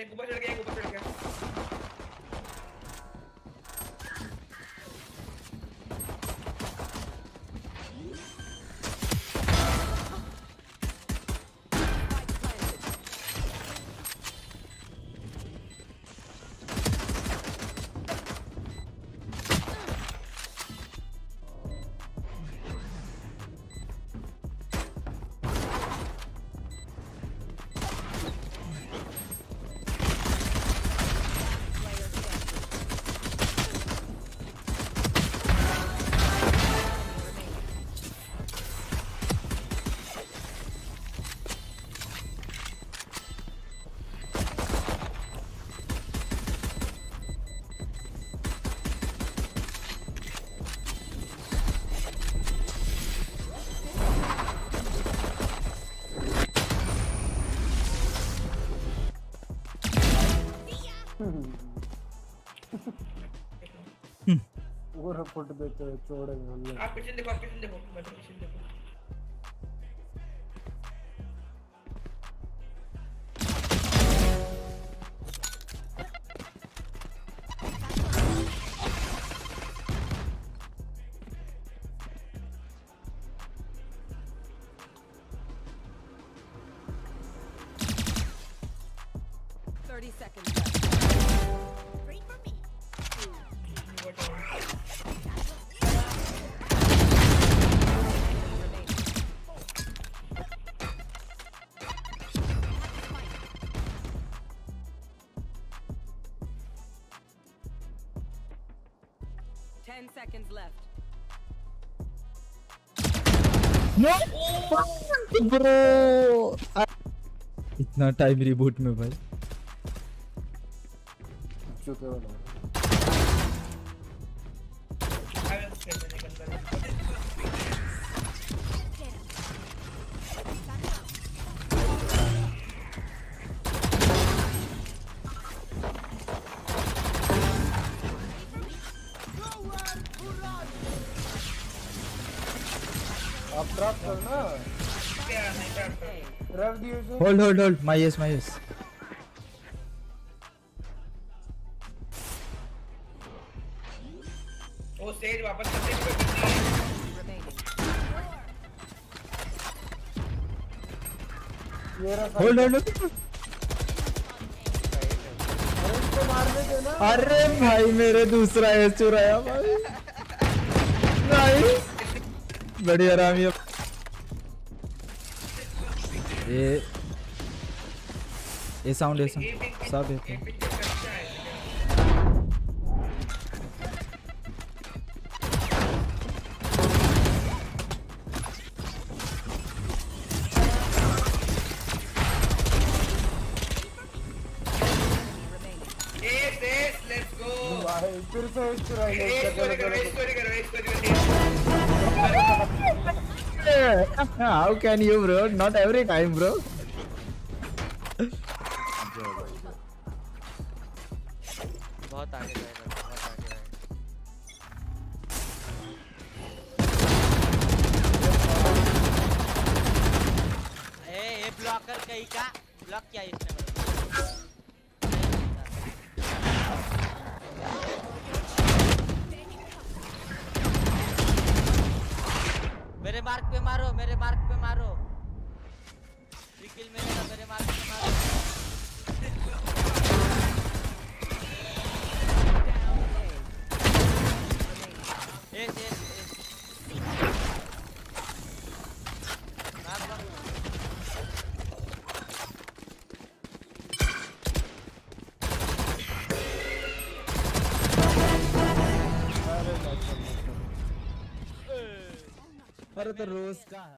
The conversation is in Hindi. एक ऊपर चढ़ गया, एक ऊपर चढ़ पूरा फुट पे चोड़े हमने। आप पीछे देखो, आप पीछे देखो, बस पीछे देखो। No! Bro! इतना टाइम रिबूट में भाई। Hold, my yes. Oh, stage, वापस stage पे कितना? Hold. अरे भाई मेरे दूसरा एस चुराया भाई। नहीं। बड़ी आरामी है। ये साउंड ऐसा सब है How can you, bro? Not every time, bro. रोज का